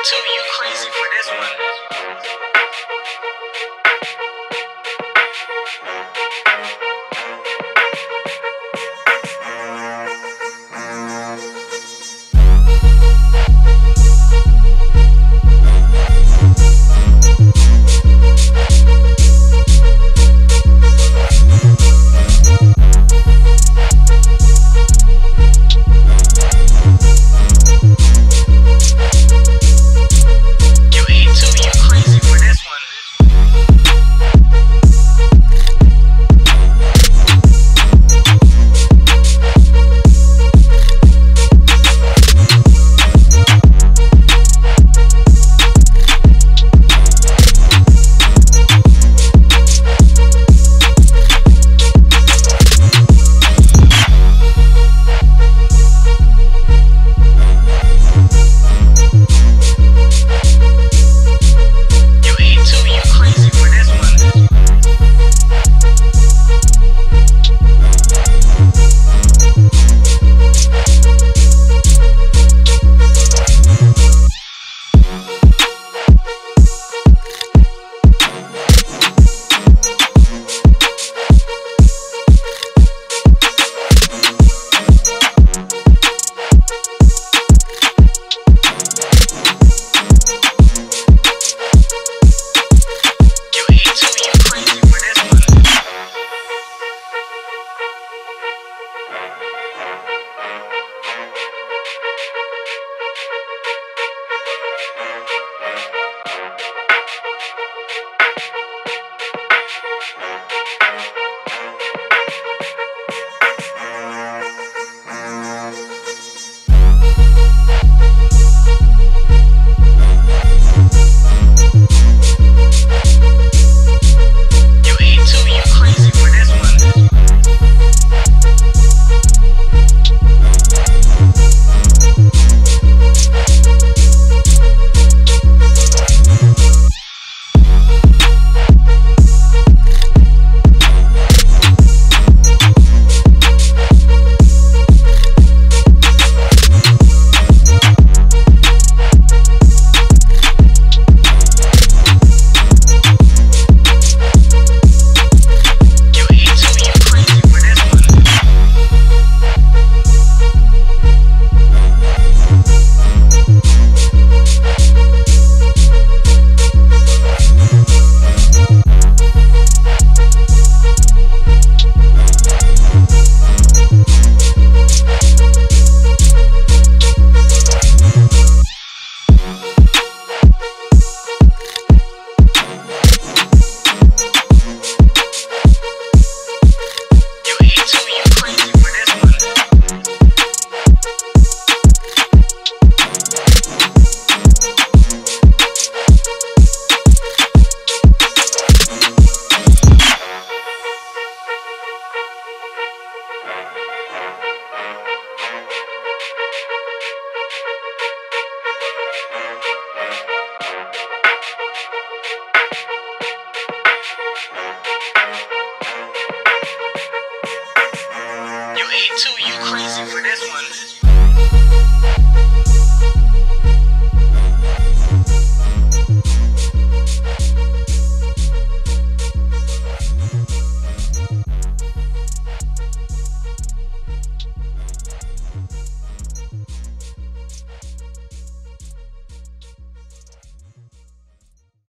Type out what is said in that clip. A2, you crazy for this one.